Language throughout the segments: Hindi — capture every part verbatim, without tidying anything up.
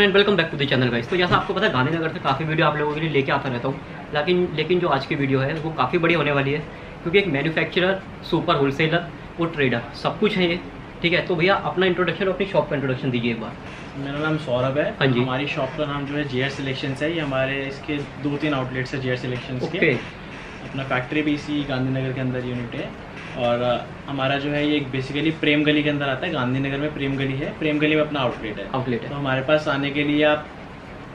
Everyone and welcome back to the channel guys. तो जैसा आपको पता है गांधीनगर से काफ़ी वीडियो आप लोगों के लिए लेके आता रहता हूँ, लेकिन लेकिन जो आज की वीडियो है वो काफ़ी बड़ी होने वाली है क्योंकि एक मैन्युफैक्चरर, सुपर होलसेलर और ट्रेडर सब कुछ है ये, ठीक है। तो भैया अपना इंट्रोडक्शन और अपनी शॉप का इंट्रोडक्शन दीजिए एक बार। मेरा नाम सौरभ है। हाँ जी, हमारी शॉप का नाम जो है जे आर सिलेक्शंस है। ये हमारे इसके दो तीन आउटलेट्स है जे आर सिलेक्शंस के। अपना फैक्ट्री भी इसी गांधीनगर के अंदर यूनिट है और हमारा जो है ये बेसिकली प्रेम गली के अंदर आता है। गांधीनगर में प्रेम गली है, प्रेम गली में अपना आउटलेट है आउटलेट है तो हमारे पास आने के लिए आप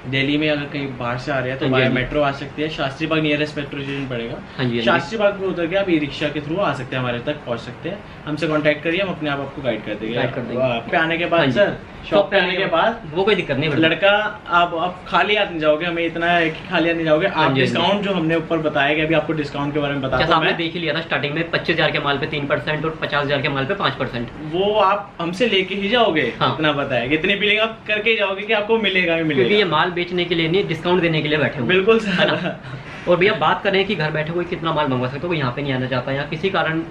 दिल्ली में अगर कहीं बाहर से आ रहे हैं तो बाय मेट्रो आ सकते हैं। Shastri Bagh nearest metro station पड़ेगा। शास्त्री बाग में उतर के आप ई रिक्शा के थ्रू आ सकते हैं, हमारे तक पहुंच सकते हैं। हमसे कांटेक्ट करिए, हम अपने आप आपको गाइड कर देंगे। शॉप पे आने के बाद सर शॉप पे आने के बाद वो कोई दिक्कत नहीं, लड़का आप आप खाली हाथ नहीं जाओगे। हमें इतना है कि खाली हाथ नहीं जाओगे आप। डिस्काउंट जो हमने ऊपर बताया कि अभी आपको डिस्काउंट के बारे में बताया, हमने देख लिया था स्टार्टिंग में पच्चीस हजार के माल पे तीन परसेंट और पचास हजार के माल पे पाँच परसेंट। वो आप हमसे लेके ही जाओगे, इतना बताएगा, इतनी बिलिंग आप करके जाओगे की आपको मिलेगा ही मिलेगा। ये माल बेचने के लिए नहीं, डिस्काउंट देने के लिए बैठे हो। बिल्कुल सर। और भैया बात करें कि घर बैठे कोई कितना माल मंगवा सकता है, कोई यहाँ पे नहीं आना चाहता या किसी कारण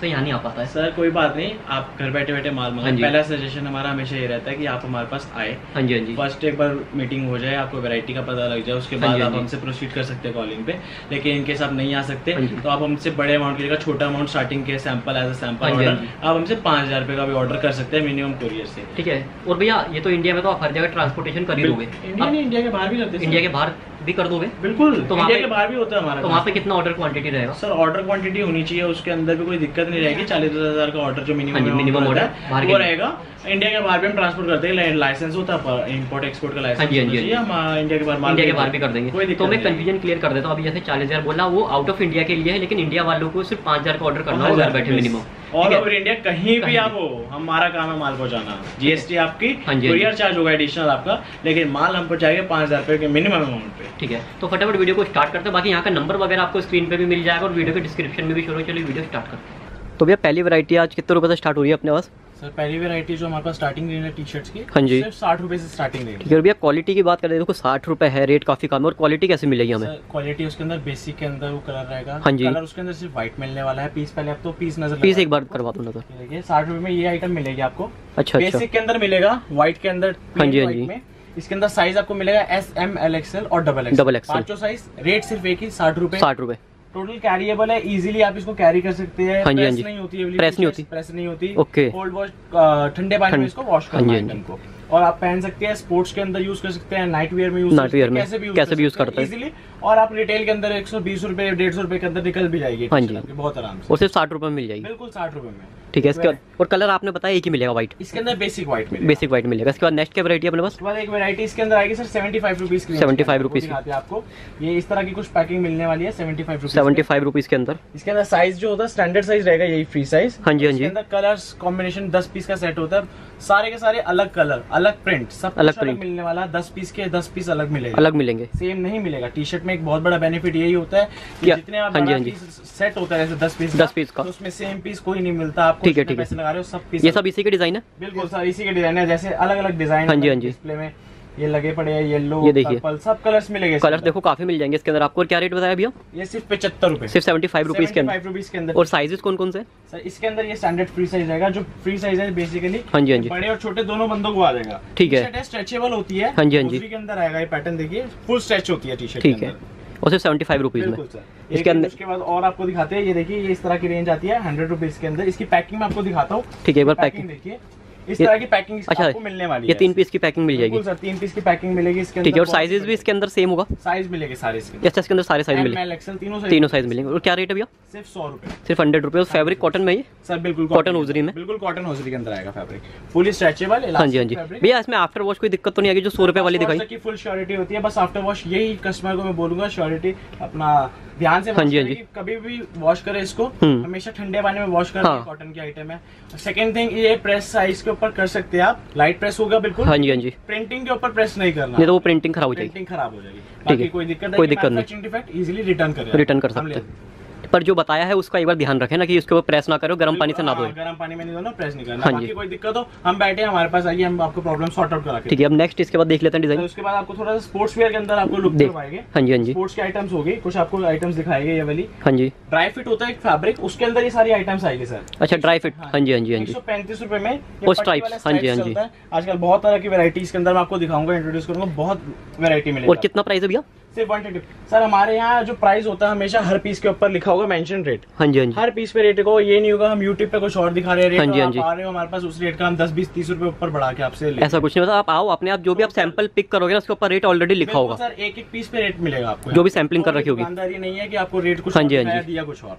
से यहाँ नहीं आ पाता है। सर कोई बात नहीं, आप घर बैठे बैठे माल मंगवाएं। पहला सजेशन हमारा हमेशा ये रहता है कि आप हमारे पास आए। हाँ जी, हाँ जी। फर्स्ट एक बार मीटिंग हो जाए, आपको वैरायटी का पता लग जाए, उसके बाद आप हमसे प्रोसीड कर सकते हैं कॉलिंग पे। लेकिन इनकेस आप नहीं आ सकते तो आप हमसे बड़े अमाउंट की जगह छोटा अमाउंट स्टार्टिंग के sample as a sample order आप हमसे पाँच हजार रुपये का भी ऑर्डर कर सकते हैं मिनिमम कोरियर से, ठीक है। और भैया ये तो इंडिया में तो आप हर जगह ट्रांसपोर्टेशन कर ही दोगे, इंडिया के बाहर भी करते हैं। इंडिया के बाहर भी कर दोगे? बिल्कुल, तो इंडिया के बाहर भी होता है हमारा। तो वहाँ पे कितना ऑर्डर क्वांटिटी रहेगा? सर ऑर्डर क्वांटिटी होनी चाहिए, उसके अंदर भी कोई दिक्कत नहीं रहेगी। चालीस हजार का ऑर्डर जो मिनिमम मिनिमम ऑर्डर वो रहेगा। इंडिया के बाहर भी हम ट्रांसपोर्ट करते हैं, लाइसेंस होता है इम्पोर्ट एक्सपोर्ट का लाइसेंस। हम इंडिया के बाहर इंडिया के बाहर भी कर देंगे। तो मैं कंफ्यूजन क्लियर कर देता हूँ। अभी जैसे चालीस हजार बोला वो आउट ऑफ इंडिया के लिए है, लेकिन इंडिया वालों को सिर्फ पाँच हजार का ऑर्डर करना है बैठे मिनिमम। ऑल ओवर इंडिया कहीं भी आप हो, हमारा काम है माल पहुँचाना। जीएसटी आपकी कुरियर चार्ज होगा एडिशनल आपका, लेकिन माल हम पहुँचाएंगे पाँच हजार रुपये के मिनिमम अमाउंट पे, ठीक है। तो फटाफट वीडियो को स्टार्ट करते हैं। बाकी यहाँ का नंबर वगैरह आपको स्क्रीन पे भी मिल जाएगा और वीडियो के डिस्क्रिप्शन में भी शो हो। चलिए वीडियो स्टार्ट करते हैं। तो भैया पहली वैरायटी आज कितने रुपए से स्टार्ट हो रही है अपने पास? सर पहली वैरायटी जो हमारे पास स्टार्टिंग रेट है टी शर्ट्स की, हाँ जी, सिर्फ साठ रुपये से स्टार्टिंग रेट है। ठीक है भैया, क्वालिटी की बात करें तो साठ रुपये है, रेट काफी कम है। और क्वालिटी कैसे मिलेगी हमें? क्वालिटी उसके अंदर बेसिक के अंदर वो कलर रहेगा। हाँ जी, कलर उसके अंदर सिर्फ व्हाइट मिलने वाला है। पीस पहले आप तो पीस नजर पीस एक बार करवा दो नजर। देखिए साठ रुपये में ये आइटम मिलेगी आपको। अच्छा, बेसिक के अंदर मिलेगा, व्हाइट के अंदर। हाँ जी, हाँ जी। इसके अंदर साइज आपको मिलेगा एस एम एल एक्सएल और डबल एक्सएल, डबल एक्सएल पांचों साइज। रेट सिर्फ एक ही साठ रुपए साठ रुपए। टोटल कैरिएबल है, इजीली आप इसको कैरी कर सकते हैं। हाँ जी, हाँ जी। नहीं होती है, प्रेस नहीं होती, प्रेस नहीं होती। ओके, कोल्ड वॉश, ठंडे पानी में इसको वॉश करना है आइटम को। और आप पहन सकते हैं, स्पोर्ट्स के अंदर यूज कर सकते हैं, नाइट वेयर में यूज नाइट वेयर में कैसे भी यूज करते हैं इजीली। और आप रिटेल के अंदर एक सौ बीस रुपए डेढ़ सौ रुपए के अंदर निकल भी जाएगी बहुत आराम से, और सिर्फ साठ रुपए में मिल जाएगी। बिल्कुल साठ रुपए में, ठीक है। इसके और कलर आपने बताया एक ही मिलेगा, व्हाइट। इसके अंदर बेसिक व्हाइट मिलेगा, बेसिक व्हाइट मिलेगा। इसके बाद नेक्स्ट क्या वैरायटी अपने पास? एक वैरायटी इसके अंदर आएगी सर सेवेंटी फाइव रुपीज की, सेवेंटी फाइव रुपीज की आपको। ये इस तरह की कुछ पैकिंग मिलने वाली है seventy five seventy five rupees के अंदर। इसके अंदर साइज जो होता है स्टैंडर्ड साइज रहेगा, यही फ्री साइज। हाँ जी, हाँ जी। अंदर कलर्स कॉम्बिनेशन दस पीस का सेट होता है, सारे के सारे अलग कलर, अलग प्रिंट, सब अलग प्रिंट मिलने वाला। दस पीस के दस पीस अलग मिलेंगे, अलग मिलेंगे, सेम नहीं मिलेगा। टी शर्ट में एक बहुत बड़ा बेनिफिट यही होता है कि जितने आप सेट होता है जैसे दस पीस दस पीस का, उसमें सेम पीस कोई नहीं मिलता आपको। ठीक है, ठीक है। पैसे लगा रहे हो सब पीस, ये सब इसी के डिजाइन है। बिल्कुल सर इसी के डिजाइन है, जैसे अलग अलग डिजाइन। हाँ जी, हाँ जी। डिस्प्ले में ये लगे पड़े हैं, येलो, पर्पल, सब कलर्स मिलेंगे। कलर देखो काफी मिल जाएंगे इसके अंदर आपको। और क्या रेट बताया भैया? ये सिर्फ पचहत्तर रुपए, सिर्फ सेवेंटी फाइव रुपीज के अंदर। और साइजेस कौन कौन से? सर इसके अंदर ये स्टैंडर्ड फ्री साइज रहेगा, जो फ्री साइज है बेसिकली। हाँ जी, हाँ जी। बड़े और छोटे दोनों बंदों को आ जाएगा, ठीक है। स्ट्रेचेबल होती है। हाँ जी, हाँ जी। के अंदर आएगा ये पैटर्न, देखिए फुल स्ट्रेच होती है टी शर्ट, ठीक है। और सिर्फ सेवेंटी फाइव रुपीज में। इसके अंदर उसके बाद और आपको दिखाते हैं, ये देखिए ये इस तरह की रेंज आती है हंड्रेड रुपीज के अंदर। इसकी पैकिंग में आपको दिखाता हूँ, ठीक है। एक बार पैकिंग देखिए, इस तरह की पैकिंग अच्छा आपको मिलने वाली है। ये तीन पीस की पैकिंग मिल जाएगी। सर तीन पीस की पैकिंग मिलेगी इसके अंदर, ठीक है। और साइजेस भी इसके अंदर सेम होगा, साइज मिलेंगे सारे इसके। अच्छा, इसके अंदर सारे साइज मिलेंगे, तीनों साइज मिलेंगे। और क्या रेट है भैया? सिर्फ सौ रुपए, सिर्फ हंड्रेड रुपए। और फैब्रिक कॉटन में? सर बिल्कुल कॉटन होजरी में, बिल्कुल कॉटन होजरी के अंदर आएगा फैब्रिक, फुल स्ट्रेचेबल। हाँ जी, हाँ जी। भैया इसमें आफ्टर वॉश कोई दिक्कत तो नहीं आएगी? जो सौ रुपए वाली दिखाई, फुल श्योरिटी होती है बस आफ्टर वॉश। यही कस्टमर को मैं बोलूंगा श्योरिटी अपना ध्यान से। हाँ जी, हाँ जी। कभी भी वॉश करे इसको, हमेशा ठंडे पानी में वॉश करें, कॉटन की आइटम है। सेकंड थिंग, ये प्रेस साइज के ऊपर कर सकते हैं आप, लाइट प्रेस होगा बिल्कुल। हाँ जी, हाँ जी। प्रिंटिंग के ऊपर प्रेस नहीं करना, नहीं तो वो प्रिंटिंग खराब हो जाएगी, प्रिंटिंग खराब हो जाएगी। ठीक है, कोई दिक्कत कोई दिक्कत नहीं। इजीली रिटर्न कर रिटर्न कर सकते हैं। पर जो बताया है उसका एक बार ध्यान रखें ना कि इसके ऊपर प्रेस ना करो, गर्म पानी से ना धोएं। गर्म पानी में नहीं धोना, प्रेस नहीं करना। बाकी कोई दिक्कत हो हम बैठे हैं, हमारे पास आइए, हम आपको प्रॉब्लम सॉर्ट आउट करा के। ठीक है, अब नेक्स्ट इसके बाद देख लेते हैं डिजाइन। उसके बाद आपको थोड़ा सा स्पोर्ट्स वेयर के अंदर आपको लुक दिखाएंगे। हां जी, हां जी, स्पोर्ट्स के आइटम्स हो गए, कुछ आपको आइटम्स दिखाएंगे ये वाली। हां जी, ड्राई फिट होता है एक फैब्रिक, उसके अंदर ये सारी आइटम्स आएगी सर। अच्छा, ड्राई फिट। हां जी, हां जी, हां जी, एक सौ पैंतीस रुपए में ये स्ट्राइप्स। हां जी, हां जी, आजकल बहुत तरह की वैराइटीज के अंदर मैं आपको दिखाऊंगा, इंट्रोड्यूस करूंगा, बहुत वैरायटी मिलेगी। और कितना प्राइस है भैया? सिर्फ एक सौ बीस सर। हमारे यहाँ जो प्राइस होता है हमेशा हर पीस के ऊपर लिखा होगा मेंशन रेट। हाँ जी, हाँ जी, हर पीस पे रेट को, ये नहीं होगा हम यूट्यूब पे कुछ और दिखा रहे रेट, हाँ जी, हाँ जी, आ रहे हो हमारे पास उस रेट का हम दस बीस तीस रुपए ऊपर बढ़ा के आपसे ले, ऐसा कुछ नहीं। मतलब आप आओ अपने आप जो भी आप सैंपल पिक करोगे ना उसके ऊपर रेट ऑलरेडी लिखा होगा सर, एक एक पीस पे रेट मिलेगा आपको, जो भी सैंपलिंग कर रखी होगी। दुकानदारी नहीं है कि आपको रेट कुछ दिया कुछ और।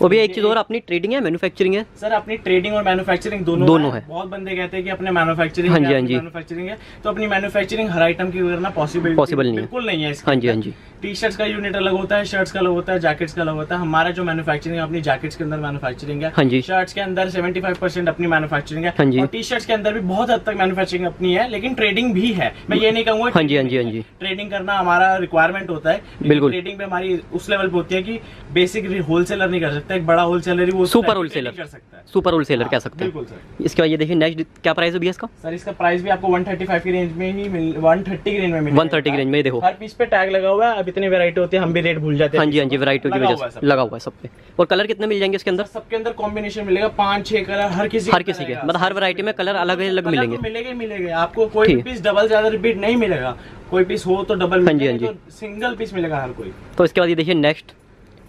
वो भी एक चीज और, अपनी ट्रेडिंग है, मैन्युफैक्चरिंग है सर, अपनी ट्रेडिंग और मैन्युफैक्चरिंग दोनों दोनों है। बहुत बंदे कहते हैं कि अपने मैन्युफैक्चरिंग है, मैन्युफैक्चरिंग है, तो अपनी मैन्युफैक्चरिंग हर आइटम की करना पॉसिबल पॉसिबल नहीं है, बिल्कुल नहीं है। हाँ जी, हाँ जी, टी शर्ट्स का यूनिट अलग होता है, शर्ट्स का अलग होता है, जैकेट्स का अलग होता है। हमारा जो मैन्युफैक्चरिंग है अपनी जैकेट्स के अंदर मैन्युफैक्चरिंग है, शर्ट्स के अंदर पचहत्तर परसेंट अपनी मैन्युफैक्चरिंग है, टी शर्ट्स के अंदर भी बहुत हद तक मैन्युफैक्चरिंग अपनी है, लेकिन ट्रेडिंग भी है। मैं ये नहीं कहूँगा, हाँ जी, हाँ जी, हाँ जी, ट्रेडिंग करना हमारा रिक्वायरमेंट होता है, बिल्कुल। ट्रेडिंग पे हमारी उस लेवल पर होती है कि बेसिक होलसेलर नहीं कर सकते, एक बड़ा होलसेलर वो सुपर होलसेलर कर सकता है, सुपर होलसेलर कह सकते हैं, बिल्कुल सर। इसके बाद ये देखिए नेक्स्ट क्या प्राइस है भैया इसका? सर इसका प्राइस भी आपको एक सौ पैंतीस की रेंज में ही मिल एक सौ तीस की रेंज में मिलेगा, एक सौ तीस की रेंज में। देखो हर पीस पे टैग लगा हुआ है, अब इतनी वैरायटी होती है हम भी रेट भूल जाते हैं। हां जी, हां जी, वैरायटी की वजह से लगा हुआ है सब पे। और कलर कितने मिल जाएंगे इसके अंदर? सबके अंदर कॉम्बिनेशन मिलेगा पांच छह कलर, हर किसी हर किसी के मतलब हर वैरायटी में कलर अलग-अलग मिलेंगे, मिलेंगे मिलेंगे आपको कोई पीस डबल ज्यादा रिपीट नहीं मिलेगा, कोई पीस हो तो डबल, सिंगल पीस मिलेगा हर कोई। तो इसके बाद ये देखिए नेक्स्ट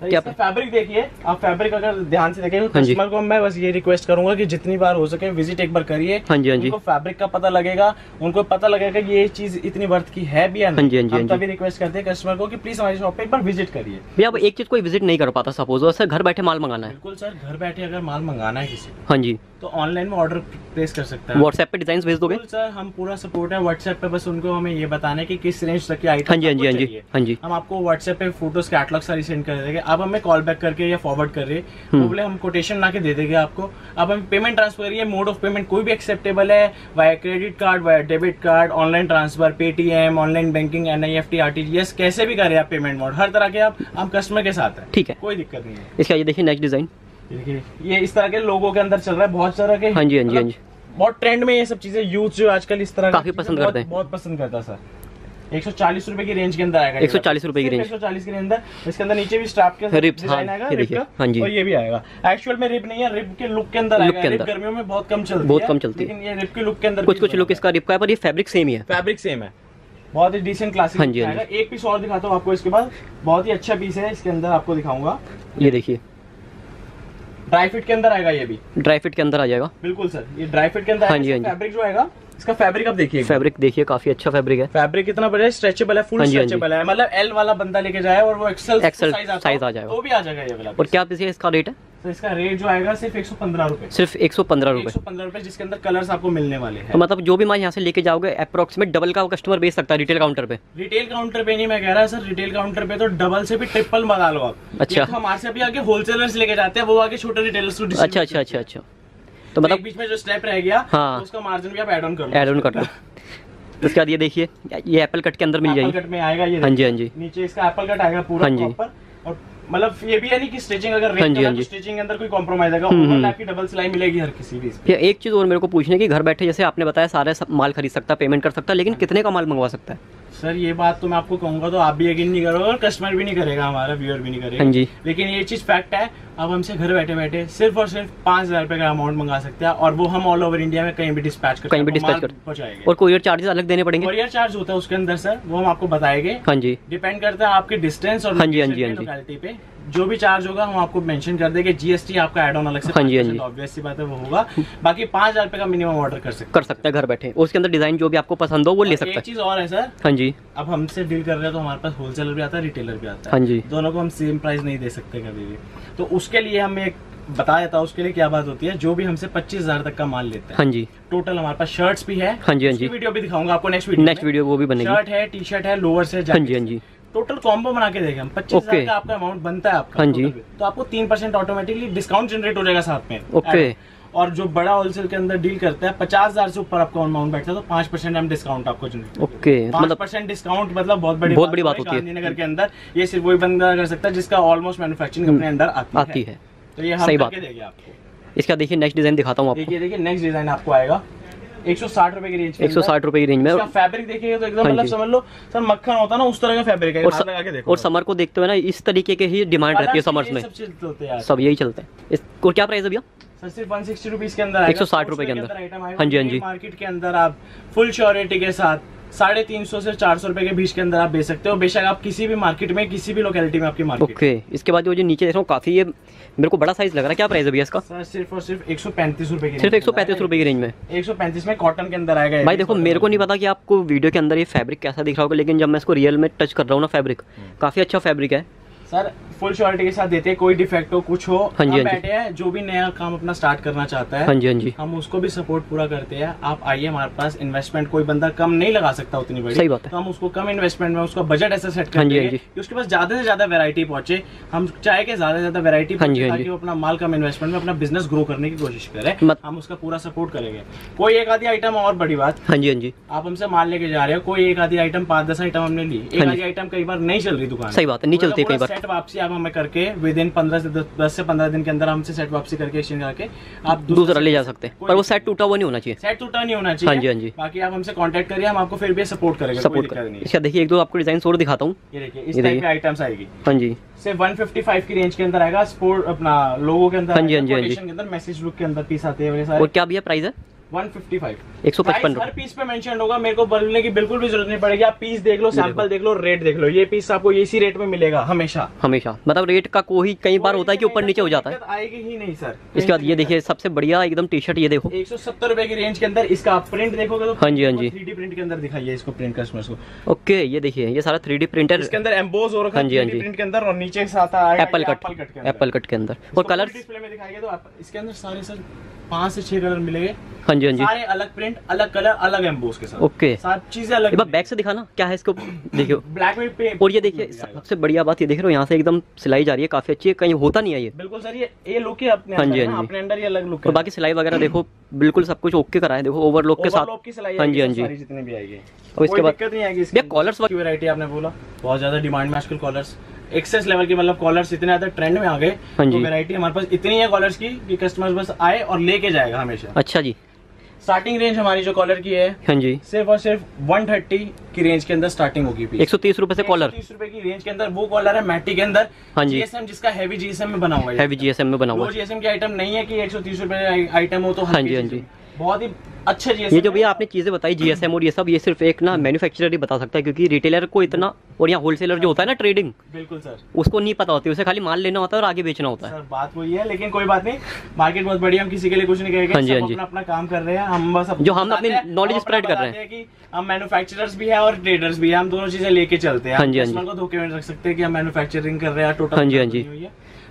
क्या फैब्रिक देखिए आप, फैब्रिक अगर ध्यान से देखेंगे कस्टमर को मैं बस ये रिक्वेस्ट करूंगा कि जितनी बार हो सके विजिट एक बार करिए, उनको फैब्रिक का पता लगेगा, उनको पता लगेगा कि ये चीज इतनी वर्थ की है भी या नहीं। हम तभी रिक्वेस्ट करते हैं कस्टमर को कि प्लीज हमारी शॉप पे एक बार विजिट करिए। भैया एक चीज कोई विजिट नहीं कर पाता, सपोज सर घर बैठे माल मंगाना है, बिल्कुल सर, घर बैठे अगर माल मंगाना है किसी, हाँ जी, तो ऑनलाइन में ऑर्डर प्लेस कर सकता है, व्हाट्सएप पे डिजाइन भेज दोगे सर, हम पूरा सपोर्ट है व्हाट्सएप पे, बस उनको हमें ये बताने की किस रेंज तक की आइटम, हाँ जी, हाँ जी, हाँ जी, हम आपको व्हाट्सएप पे फोटोज कैटलॉग सारी सेंड कर देंगे, आप हमें कॉल बैक करके या फॉरवर्ड कर रहे वो बोले हम कोटेशन ना के दे देंगे आपको। आप हमें पेमेंट ट्रांसफर करिए, मोड ऑफ पेमेंट कोई भी एक्सेप्टेबल है, via credit card, via debit card, online transfer, Paytm, online banking, N E F T, R T G S, कैसे भी करें आप पेमेंट मोड, हर तरह के आप आप कस्टमर के साथ है, ठीक है, कोई दिक्कत नहीं है। इसका ये देखिए नेक्स्ट डिजाइन, ये इस तरह के लोगों के अंदर चल रहा है बहुत तरह के, हाँ जी, हाँ जी, हाँ जी, बहुत ट्रेंड में ये सब चीजें, यूथ जो आजकल इस तरह काफी पसंद करते हैं, बहुत पसंद करता है सर। एक सौ चालीस रुपए की रेंज के अंदर आएगा, एक सौ चालीस रुपए की रेंज, एक सौ चालीस के अंदर। इसके अंदर नीचे भी स्ट्रैप के रिप डिजाइन आएगा, रिप का, हां जी, और ये भी आएगा। एक्चुअल में रिप नहीं है, रिप के लुक के अंदर आएगा, रिप गर्मियों में बहुत कम चलती है, बहुत कम चलती है, लेकिन ये रिप के लुक के अंदर कुछ कुछ लुक इसका रिप का है, पर ये फैब्रिक सेम ही है, फैब्रिक सेम है, बहुत ही डिसेंट क्लासिक आएगा। एक पीस और दिखाता हूं आपको, इसके बाद बहुत ही अच्छा पीस है, इसके अंदर आपको दिखाऊंगा, ये देखिए ड्राई फिट के अंदर आएगा, ये भी ड्राई फिट के अंदर आ जाएगा, बिल्कुल सर, ये ड्राई फिट के अंदर आएगा। फैब्रिक जो आएगा इसका फैब्रिक आप देखिए, फैब्रिक देखिए काफी अच्छा फैब्रिक है, फैब्रिक कितना बढ़िया स्ट्रेचेबल है, फुल स्ट्रेचेबल है, मतलब एल वाला बंदा लेके जाए और वो एक्सेल एक्सेल साइज आ जाएगा, वो भी आ जाएगा ये वाला। और क्या पीछे इसका रेट है? तो इसका रेट जो आएगा सिर्फ एक सौ पंद्रह रुपए, सिर्फ एक सौ पंद्रह रुपए, एक सौ पंद्रह रुपए, जिसके अंदर कलर्स आपको मिलने वाले हैं। तो मतलब जो भी माल यहाँ से लेके जाओगे अप्रोक्सीमेट डबल का कस्टमर बेच सकता है रिटेल काउंटर पे, रिटेल काउंटर पे नहीं मैं कह रहा सर, रिटेल काउंटर पे तो डबल से भी ट्रिपल मंगा लो आप। अच्छा, हमारे से भी आगे होलसेलर्स लेके जाते हैं, वो आगे छोटे रिटेलर्स को। अच्छा अच्छा अच्छा अच्छा, तो मतलब बीच में जो स्टेप रह गया, हाँ, तो उसका मार्जिन भी आप ऐड ऑन कर लो, ऐड ऑन कर लो। इसके बाद ये देखिए ये एप्पल कट के अंदर मिल जाएगी, एप्पल कट में आएगा ये, हां जी, हां जी, नीचे इसका एप्पल कट आएगा पूरा प्रॉपर, और मतलब ये भी है नहीं कि स्टिचिंग अगर रेट का तो स्टिचिंग के अंदर कोई कॉम्प्रोमाइज आएगा, ओवरलैप की डबल सिलाई मिलेगी हर किसी भी पे। एक चीज और मेरे को पूछने की, घर बैठे जैसे आपने बताया सारे माल खरीद सकता है, पेमेंट कर सकता है, लेकिन कितने का माल मंगवा सकता है सर? ये बात तो मैं आपको कहूंगा तो आप भी यकीन नहीं करोगे और कस्टमर भी नहीं करेगा, हमारा व्यूअर भी नहीं करेगा, हाँ जी, लेकिन ये चीज फैक्ट है। अब हमसे घर बैठे बैठे सिर्फ और सिर्फ पाँच हजार रुपए का अमाउंट मंगा सकते हैं, और वो हम ऑल ओवर इंडिया में कहीं भी डिस्पैच करें, कहीं भी डिस्पैच कर पहुंचाएंगे। और कोरियर चार्जेस अलग देने पड़ेंगे, कोरियर चार्ज होता है उसके अंदर सर, वो हम आपको बताएंगे, हाँ जी, डिपेंड करता है आपके डिस्टेंस और लोकेलिटी पे, जो भी चार्ज होगा हम आपको मेंशन कर देंगे। जीएसटी आपका ऐड ऑन अलग से, हाँ जी, हाँ जी, ऑब्वियस सी बात है वो होगा, बाकी पाँच हजार रुपए का मिनिमम ऑर्डर कर सकते कर सकते हैं घर बैठे, उसके अंदर डिजाइन जो भी आपको पसंद हो वो ले सकते हैं। एक चीज और है सर, हाँ जी, अब हमसे डील कर रहे हैं तो हमारे पास होलसेलर भी आता है, रिटेलर भी आता है, हाँ जी, दोनों को हम सेम प्राइस नहीं दे सकते कभी भी, तो उसके लिए हम एक बता देता हूँ उसके लिए क्या बात होती है। जो भी हमसे पच्चीस हजार तक का माल लेता है, हाँ जी, टोटल हमारे पास शर्ट्स भी है, हाँ जी, हाँ जी, वीडियो भी दिखाऊंगा आपको नेक्स्ट वीडियो, नेक्स्ट वीडियो वो भी बनेगी, शर्ट है, टी शर्ट है, लोअर्स है, हाँ जी, हाँ जी, टोटल कॉम्बो बना के देंगे हम। पच्चीस हजार का आपका अमाउंट बनता है आपका, हाँ जी, तो आपको तीन परसेंट ऑटोमेटिकली डिस्काउंट जनरेट हो जाएगा साथ में, ओके, और जो बड़ा होलसेल के अंदर डील करता है पचास हजार से ऊपर आपका अमाउंट बैठता है तो पांच परसेंट हम डिस्काउंट आपको ओके पांच परसेंट डिस्काउंट मतलब बहुत बड़ी बहुत बड़ी बात होती है। गांधीनगर के अंदर ये सिर्फ वही बंदा कर सकता है जिसका ऑलमोस्ट मैन्युफैक्चरिंग कंपनी अंदर आती है। तो ये सही बात है आपको। इसका देखिए नेक्स्ट डिजाइन दिखाता हूँ आपको। देखिए नेक्स्ट डिजाइन आपको आएगा एक सौ साठ रुपए की रेंज एक सौ साठ रुपए की रेंज में। फैब्रिक देखिए तो एकदम मतलब समझ लो सर मक्खन होता है ना उस तरह का फैब्रिक है। और, स... और समर को देखते हुए ना इस तरीके के ही डिमांड रहती है समर्स में, सब यही चलते हैं। इसको क्या प्राइस है भैया? सर सिर्फ एक सौ साठ रुपीस के अंदर, एक सौ साठ रुपए के अंदर। हाँ जी हाँ जी। मार्केट के अंदर आप फुल श्योरिटी के साथ साढ़े तीन सौ से चार सौ रुपए के बीच के अंदर आप बेच सकते हो, बेशक आप किसी भी मार्केट में किसी भी लोकेलिटी में आपकी मार्केट। Okay okay. इसके बाद जो जो नीचे देख रहा हूँ काफी ये मेरे को बड़ा साइज लग रहा है, क्या प्राइस है भैया इसका? सर सिर्फ और सिर्फ एक सौ पैंतीस रुपए की, सिर्फ एक सौ पैंतीस रुपए की रेंज में, एक सौ पैंतीस में कॉटन के अंदर आएगा। भाई देखो मेरे को नहीं पता कि आपको वीडियो के अंदर ये फैब्रिक कैसा दिख रहा होगा, लेकिन जब मैं इसको रियल में टच कर रहा हूँ ना फैब्रिक काफी अच्छा फैब्रिक है। सर फुल श्योरिटी के साथ देते हैं, कोई डिफेक्ट हो कुछ हो। हाँ जी, बैठे हैं जो भी नया काम अपना स्टार्ट करना चाहता है। हाँ जी, हाँ जी। हम उसको भी सपोर्ट पूरा करते हैं। आप आइए हमारे पास, इन्वेस्टमेंट कोई बंदा कम नहीं लगा सकता उतनी बड़ी। सही बात है। तो हम उसको कम इन्वेस्टमेंट में उसका बजट ऐसा सेट कर देंगे कि उसके पास ज्यादा से ज्यादा वैरायटी पहुंचे। हम चाहे कि ज्यादा से ज्यादा वैरायटी पहुंचे ताकि वो अपना माल कम इन्वेस्टमेंट में अपना बिजनेस ग्रो करने की कोशिश करे। हम उसका पूरा सपोर्ट करेंगे। कोई एक आधी आइटम और बड़ी बात। हाँ जी हाँ जी। आप हमसे माल लेके जा रहे हो, कोई एक आधी आइटम पाँच दस आइटम हमने ली, एक आधी आइटम कई बार नहीं चल रही दुकान। सही बात है, नहीं चलती कई बार। सेट वापसी आप हमें करके विद इन पंद्रह से दस से पंद्रह दिन के अंदर हमसे सेट वापसी करके एक्सचेंज करके आप दूसरा ले जा सकते हैं, पर वो सेट टूटा हुआ नहीं होना चाहिए। सेट टूटा नहीं होना चाहिए। हाँ जी हाँ जी। बाकी आप हमसे कांटेक्ट करिए, हम आपको फिर भी सपोर्ट करेंगे, सपोर्ट करेंगे। इसका देखिए एक दो आपको डिजाइन और दिखाता हूँ। ये देखिए इस टाइप की आइटम्स आएगी। हाँ जी। सिर्फ एक सौ पचपन की रेंज के अंदर आएगा, स्पोर्ट अपना लोगों के अंदर। हाँ जी हाँ जी हाँ जी। के अंदर मैसेज लुक के अंदर पीस आते हैं। और क्या भैया प्राइस है? एक सौ पचपन। एक सौ पचपन हर पीस पे मेंशन होगा, मेरे को बोलने की बिल्कुल भी जरूरत नहीं पड़ेगी। आप पीस देख लो, सैंपल देख लो, रेट देख लो। ये पीस आपको इसी रेट में मिलेगा हमेशा हमेशा, मतलब रेट का कोई कई बार होता है कि ऊपर नीचे हो जाता है, आएगी ही नहीं सर। इसके बाद ये देखिए सबसे बढ़िया एकदम टी शर्ट, ये देखो एक सौ सत्तर रुपए की रेंज के अंदर। इसका आप प्रिंट देखोगे तो हाँ जी हाँ जी, थ्री डी प्रिंट के अंदर दिखाइए इसको, प्रिंट कस्टमर्स को। ओके ये देखिए ये सारा थ्री डी प्रिंटर इसके अंदर एम्बोस हो रखा है। हाँ जी हाँ जी। प्रिंट के अंदर और नीचे एप्पल कट, एप्पल कट के अंदर। और कलर डिस्प्ले में दिखाएंगे तो इसके अंदर सारे सर पांच से छह कलर मिलेंगे। हाँ जी हाँ जी। सारे अलग प्रिंट, अलग कलर, अलग एम्बोस के साथ। ओके सारी चीजें अलग। एक बार बैक से दिखाना क्या है इसको, देखियो ब्लैक में पेंट। और ये देखिए सबसे बढ़िया बात, ये देख रहे हो यहाँ से एकदम सिलाई जा रही है, काफी अच्छी है, कहीं होता नहीं है ये। बिल्कुल सर ये ये लुक है अपने। हाँ जी हाँ जी, अपने अंदर ये अलग लुक है। बाकी सिलाई वगैरह देखो बिल्कुल सब कुछ ओके कराया, देखो ओवरलॉक के साथ। हाँ जी हाँ जी, जितने भी आएगी। और इसके बाद कॉलर्स की वैरायटी, आपने बोला बहुत ज्यादा डिमांड में आजकल कॉलर्स एक्सेस लेवल के, मतलब कॉलर्स इतने ज्यादा ट्रेंड में आ गए। तो वैरायटी हमारे पास इतनी है कॉलर्स की कि कस्टमर्स बस आए और लेके जाएगा हमेशा। अच्छा जी। स्टार्टिंग रेंज हमारी जो कॉलर की है हाँ जी, सिर्फ और सिर्फ एक सौ तीस की रेंज के अंदर स्टार्टिंग होगी। एक सौ तीस रुपए से कॉलर, तीस रुपए की रेंज के अंदर वो कॉलर है मैटी के अंदर। हाँ जी। जीएसएम जिसका हैवी जीएसएम में बना हुआ है, हैवी जीएसएम में बना हुआ है। जीएसएम की आइटम नहीं है कि एक सौ तीस रुपए आइटम हो तो। हाँ जी हाँ जी, बहुत ही अच्छा जीएसएम। ये जो भैया आपने चीजें बताई जीएसएम और ये सब, ये सिर्फ एक ना मैन्युफैक्चरर ही बता सकता है, क्योंकि रिटेलर को इतना और यहाँ होलसेलर जो होता है ना ट्रेडिंग, बिल्कुल सर उसको नहीं पता होती, उसे खाली माल लेना होता है और आगे बेचना होता है। सर बात वही है, लेकिन कोई बात नहीं, मार्केट बहुत बड़ी है, हम किसी के लिए कुछ नहीं कहेंगे। हाँ जी हाँ जी, अपना अपना काम कर रहे हैं हम, बस जो हम अपनी नॉलेज स्प्रेड कर रहे हैं। हम मैन्युफैक्चरर्स भी है और ट्रेडर्स भी है, हम दोनों चीजें लेके चलते हैं। हाँ जी हाँ जी। को धोखे में रख सकते हैं कि हम मैन्युफैक्चरिंग कर रहे हैं टोटल। हाँ जी हाँ जी।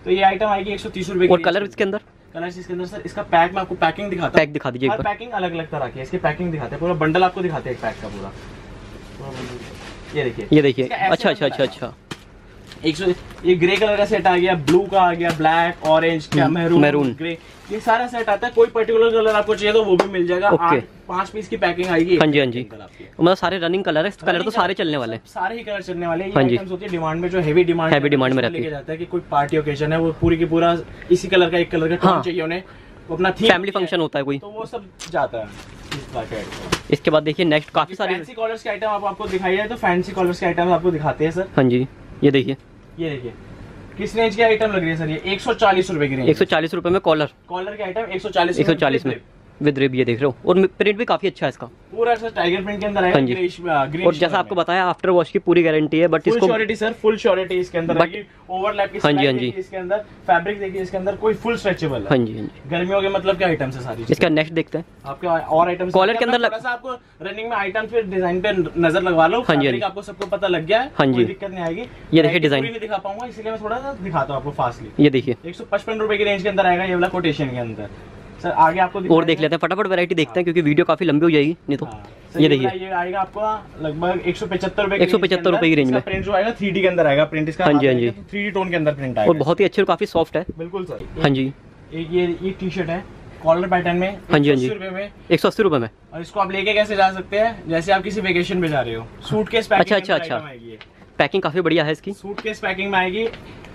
तो ये आइटम आएगी एक सौ तीस रुपए। और कलर इसके अंदर, कलर्स इसके अंदर सर इसका पैक मैं आपको पैकिंग दिखाता हूं। पैक दिखा दीजिए एक बार। पैकिंग अलग अलग तरह की है, इसकी पैकिंग दिखाते हैं, पूरा बंडल आपको दिखाते हैं एक पैक का पूरा। ये देखिए ये देखिए, अच्छा अच्छा अच्छा अच्छा। एक सौ ये ग्रे कलर का सेट आ गया, ब्लू का आ गया, ब्लैक, ऑरेंज, क्या मैरून, मैरून ग्रे, ये सारा सेट आता है। कोई पर्टिकुलर कलर आपको चाहिए तो वो भी मिल जाएगा। okay. पांच पीस की पैकिंग आएगी। हाँ जी हाँ जी। मतलब सारे रनिंग कलर है, कलर तो सारे चलने वाले हैं, सारे ही कलर चलने वाले हैं। हाँ जी। डिमांड में जो हैवी डिमांड हैवी डिमांड में रहती है कि कोई पार्टी ओकेजन है वो पूरी की पूरा इसी कलर का एक कलर का चाहिए उन्हें, अपना फैमिली फंक्शन होता है कोई, तो वो सब जाता है। इसके बाद देखिए नेक्स्ट काफी सारे फैंसी कॉलर्स के आइटम आपको दिखाई जाए तो फैंसी कॉलर्स के आइटम आपको दिखाते हैं सर। हाँ जी। ये देखिए ये देखिए किस रेंज की आइटम लग रही है सर, ये एक सौ चालीस रुपए की रेंज, एक सौ चालीस रुपए में कॉलर, कॉलर की आइटम एक सौ चालीस एक सौ चालीस में विद रिब। ये देख रहे हो और प्रिंट भी काफी अच्छा है इसका, पूरा सर टाइगर प्रिंट के अंदर है। ग्रीन, और जैसा आपको बताया आफ्टर वॉश की पूरी गारंटी है, बट इसको full surety sir, full surety इसके अंदर रहेगी, ओवरलैप की स्ट्रेच रहेगी इसके अंदर, फैब्रिक देखिए इसके अंदर कोई फुल स्ट्रेचेबल है। हां जी हां जी। गर्मियों के मतलब क्या आइटम्स है सारी। इसका नेक्स्ट देखते हैं आपके और आइटम्स कॉलर के अंदर, थोड़ा सा आपको रनिंग में आइटम फिर डिजाइन पे नजर लगवा लो, आपको सबको पता लग गया है, कोई दिक्कत नहीं आएगी। ये देखिए डिजाइन भी दिखा पाऊंगा इसलिए मैं थोड़ा सा दिखाता हूं आपको फास्टली। ये देखिए एक सौ पचपन रुपए की रेंज के अंदर आएगा ये वाला कोटेशन के अंदर। सर आगे आपको और देख लेते हैं, फटाफट वैरायटी देखते हैं क्योंकि वीडियो काफी लंबी हो जाएगी नहीं तो। हाँ। ये देखिए ये आएगा आपको लगभग एक सौ पचहत्तर रुपए एक सौ पचहत्तर रुपए की रेंज में। प्रिंट जो आएगा थ्री डी के अंदर आएगा प्रिंट इसका। हाँ जी हाँ जी। थ्री डी टोन के अंदर प्रिंट आएगा और बहुत ही अच्छे और काफी सॉफ्ट है। बिल्कुल सर। हाँ जी। एक ये ये टी शर्ट है कॉलर पैटर्न में एक सौ अस्सी रुपए में। और इसको आप लेके कैसे जा सकते हैं? जैसे आप किसी वेकेशन पे जा रहे हो, सूटकेस पैकिंग। अच्छा अच्छा अच्छा, पैकिंग काफी बढ़िया है इसकी, सूटकेस पैकिंग में आएगी।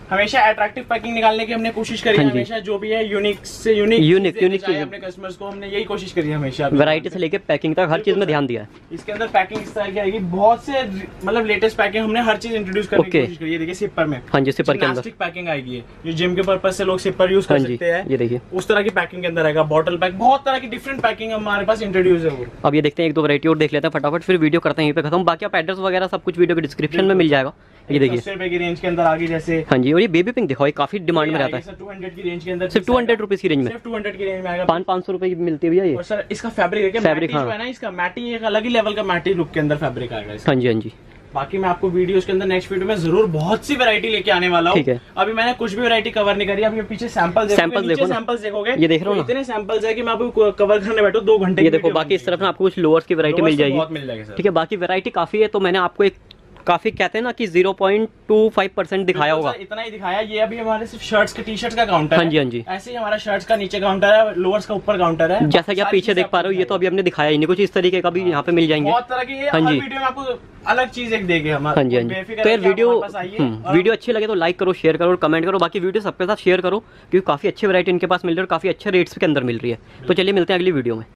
हमेशा अट्रैक्टिव पैकिंग निकालने की हमने कोशिश करी है, हमेशा जो भी है यूनिक से यूनिक यूनिक यूनिक चीजें अपने कस्टमर्स को हमने यही कोशिश करी है हमेशा। वैरायटी से लेके पैकिंग तक हर चीज में ध्यान दिया है। इसके अंदर पैकिंग इस तरह की आएगी, बहुत से मतलब लेटेस्ट पैकिंग हमने हर चीज इंट्रोड्यूस करने की कोशिश करी है। देखिए सिपर में, हां जी सिपर के अंदर प्लास्टिक पैकिंग आएगी, जो जिम के पर्पस से लोग सिपर यूज कर सकते हैं, ये देखिए उस तरह की पैकिंग के अंदर आएगा। बॉटल पैक, बहुत तरह की डिफरेंट पैकिंग हमारे पास इंट्रोड्यूस है वो। अब ये देखते हैं एक दो वैरायटी और देख लेते हैं फटाफट, फिर वीडियो करते हैं यहीं पे खत्म। बाकी आप एड्रेस वगैरह सब कुछ वीडियो के डिस्क्रिप्शन में मिल जाएगा। ये देखिए सौ रुपए की रेंज के अंदर आगे जैसे, हां जी। और ये बेबी पिंक दिखाओ, ये काफी डिमांड में रहता है। सर दो सौ की रेंज के अंदर, सिर्फ दो सौ रुपीस की रेंज में, सिर्फ दो सौ की रेंज में आएगा। पाँच सौ रुपए की मिलती है भैया ये। और सर इसका फैब्रिक देखिए, फैब्रिक जो है ना इसका मैटी, एक अलग ही लेवल का मैटी लुक के अंदर फैब्रिक आएगा इसका। हां जी हां जी। बाकी मैं आपको वीडियोस के अंदर नेक्स्ट वीडियो में जरूर बहुत सी वैरायटी लेके आने वाला हूँ। अभी मैंने कुछ भी वैरायटी कवर नहीं करी। अभी पीछे सैंपल देखोगे, सैंपल्स देखोगे, ये देख रहे हो ना, इतने सैंपल्स है कि मैं आपको कवर करने बैठो दो घंटे। ये देखो बाकी इस तरफ ना आपको कुछ लोअर्स की वैरायटी मिल जाएगी, ठीक है। बाकी वैरायटी काफी है, तो मैंने आपको एक काफी कहते हैं ना कि zero point two five percent दिखाया होगा, इतना ही दिखाया। ये अभी हमारे सिर्फ शर्ट्स के टी शर्ट्स का काउंटर है। हाँ जी हाँ जी। ऐसे ही हमारा शर्ट्स का नीचे काउंटर है, लोअर्स का ऊपर काउंटर है। जैसा कि आप पीछे देख पा रहे हो, ये तो अभी हमने दिखाया ही नहीं, कुछ इस तरीके का भी यहाँ पे मिल जाएंगे बहुत तरह की। हाँ जी, वीडियो में आपको अलग चीज एक देगी हमारा। हाँ जी हाँ जी। तो यार वीडियो वीडियो अच्छी लगे तो लाइक करो, शेयर करो, कमेंट करो। बाकी वीडियो सबके साथ शेयर करो, क्योंकि काफी अच्छी वैरायटी इनके पास मिल रही है और काफी अच्छे रेट्स के अंदर मिल रही है। तो चलिए मिलते हैं अगली वीडियो में।